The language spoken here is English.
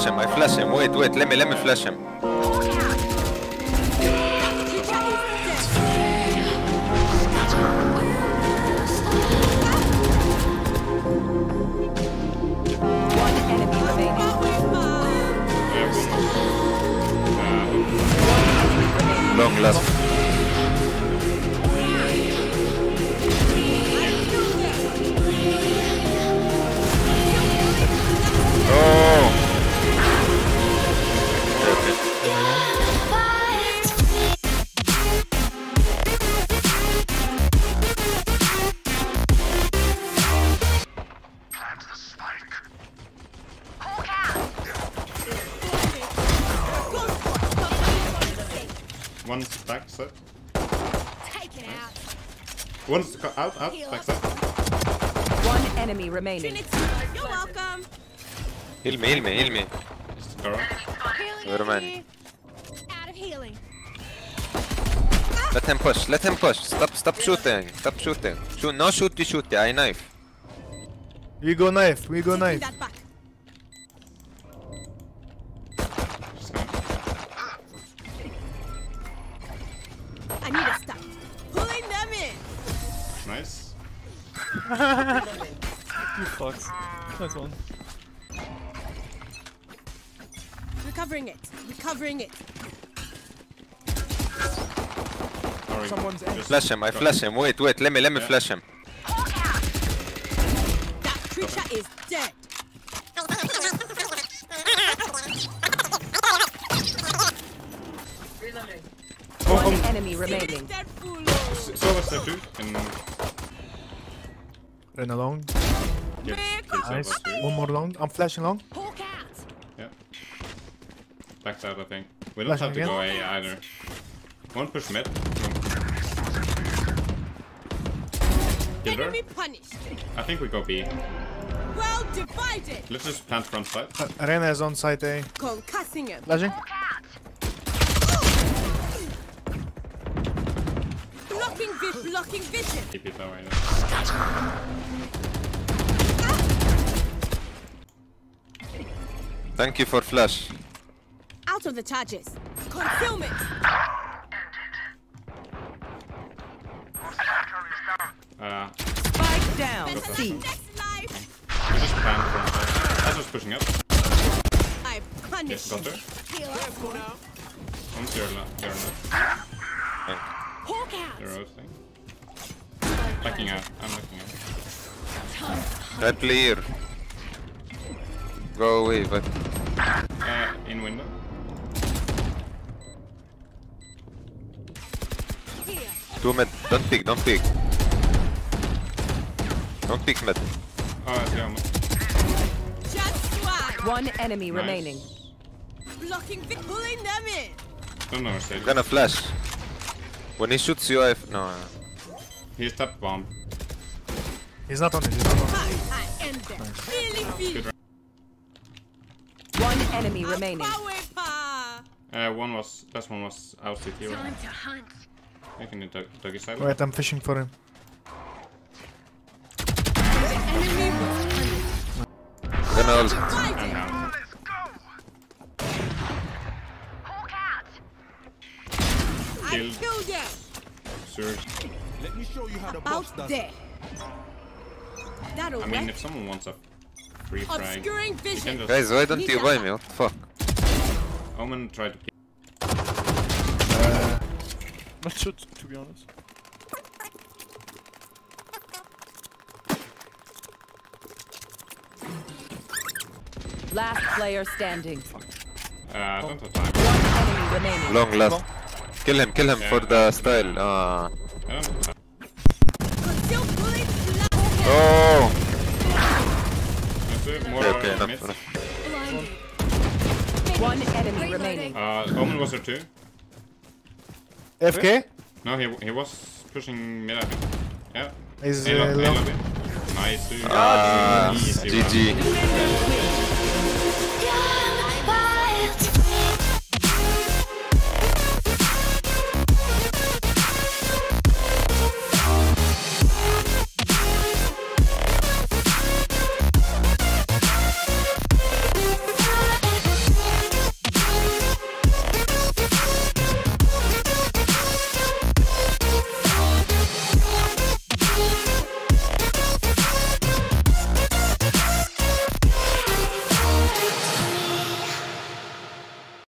flash him, I flash him. Wait, let me flash him. Long last. One's back set. Take it out. One's out, back set. One enemy remaining. You're welcome. Heal me. Never mind. Out of healing. Let him push. Stop shooting. Shoot, no shooty. I knife. We go knife. Nice. You fucks. Nice one. Recovering it. Sorry. Someone's in. I flash him. Wait. Let me flash him. That creature is dead. One enemy remaining. So much there too. Run along. Yes. Nice. One more long. I'm flashing long. Yeah. Back out, I think. We don't have to go A either. One push mid. Kill her. I think we go B. Well divided. Let's just plant front side. Rena is on side A. Concussing him. Flashing. Blocking vision. Keep it that way now. Thank you for flash. Out of the charges. Consume it. Spike down. I was pushing up. I punished. Yes, got her. I'm Kierna. Zero thing. I'm looking out. Red player. Go away, but... in window. Here. 2 mid. Don't pick. Don't pick mid. Oh, yeah, just one enemy nice. Remaining. Blocking, pulling them in. Don't know what I'm gonna flash. When he shoots you, no. He's top bomb. He's not on it. Nice. One enemy remaining. Last one was out with you. I can do doggy side. Wait, I'm fishing for him. Gonna ult. Sure. Let me show you how to box that. I mean, if someone wants a free fry, guys, why don't you buy me? What the fuck? Omen tried to kill. Not shoot, to be honest. Last player standing. Don't have time. Long last. Kill him for the style. Oh! Okay, enough. One enemy remaining. Omen was there too. FK? No, he was pushing mid, I think. Yeah. He's low. Nice. GG.